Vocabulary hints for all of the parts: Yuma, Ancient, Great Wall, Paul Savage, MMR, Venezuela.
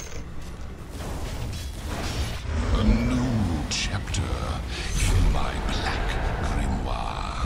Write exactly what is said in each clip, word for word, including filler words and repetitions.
A new chapter in my black grimoire.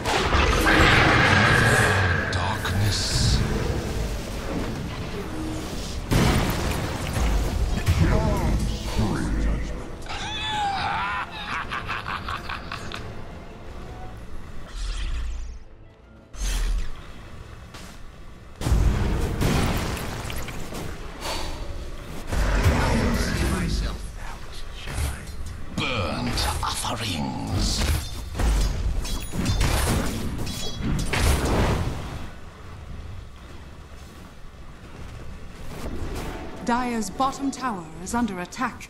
Darkness. Burnt offerings. Dire's bottom tower is under attack.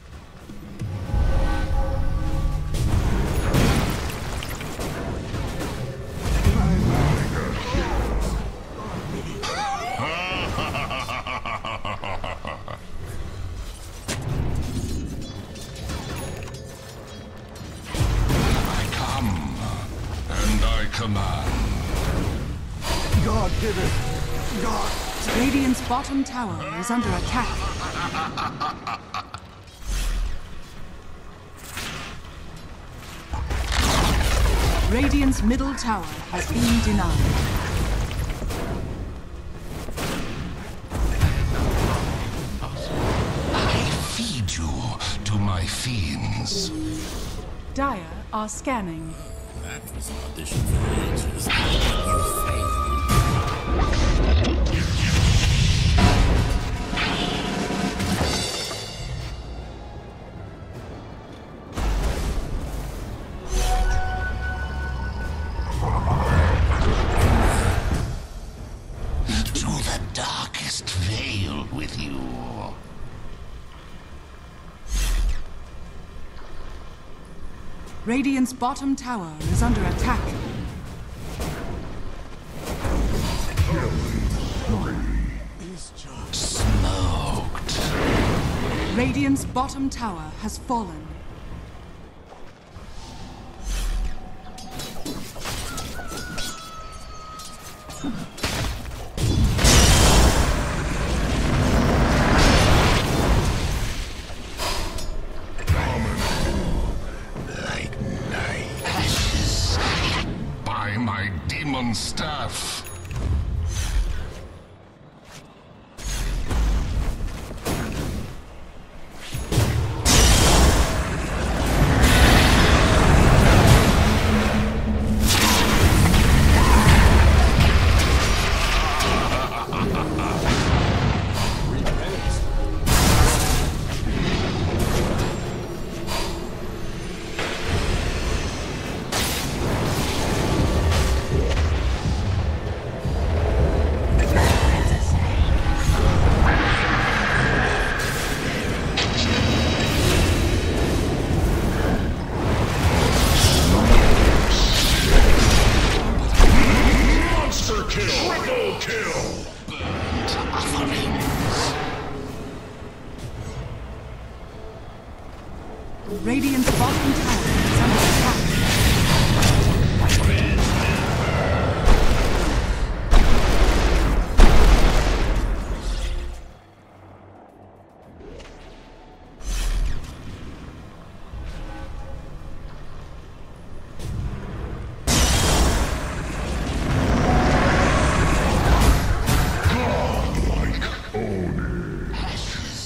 God give it! God! Radiant's bottom tower is under attack. Radiant's middle tower has been denied. I feed you to my fiends. Dire are scanning. That was an audition for ages. You failed. To the darkest veil with you. Radiant's bottom tower is under attack. Smoked. Radiant's bottom tower has fallen. My demon staff. Radiant's bottom tower is under attack. Like Oni. Ashes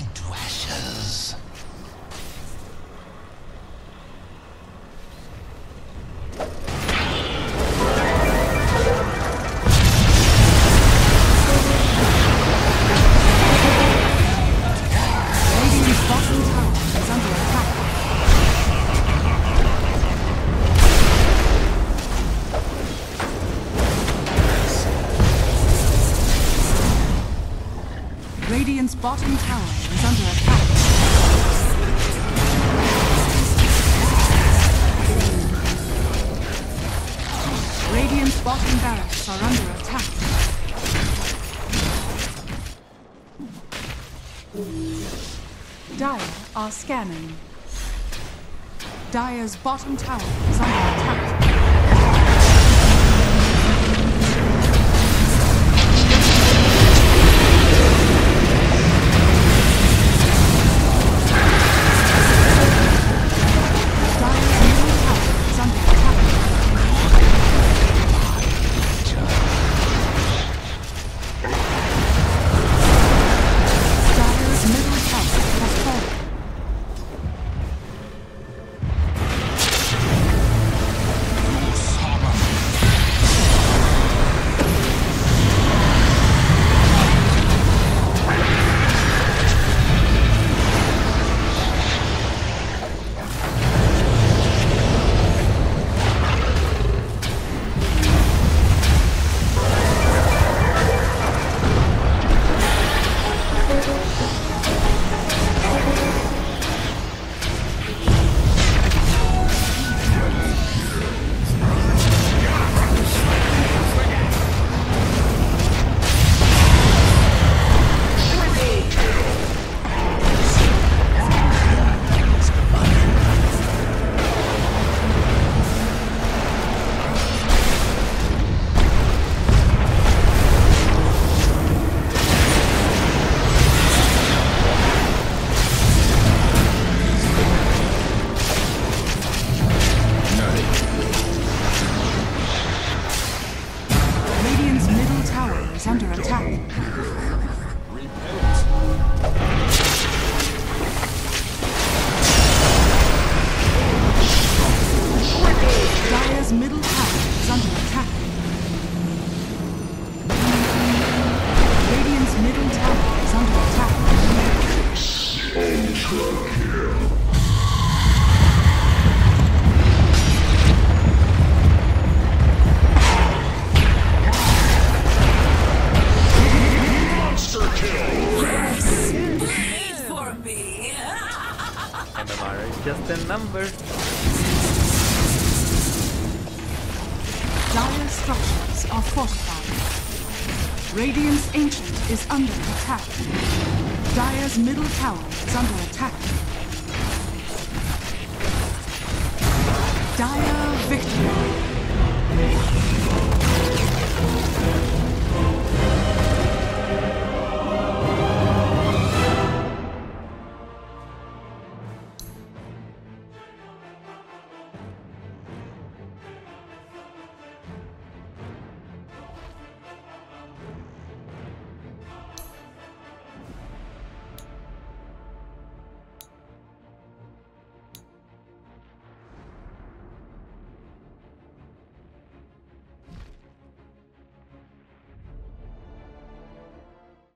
into ashes. Radiant's bottom tower is under attack. Radiant's bottom barracks are under attack. Dire are scanning. Dire's bottom tower is under attack. M M R is just a number. Dire structures are fortified. Radiant's Ancient is under attack. Dire's middle tower is under attack. Dire victory.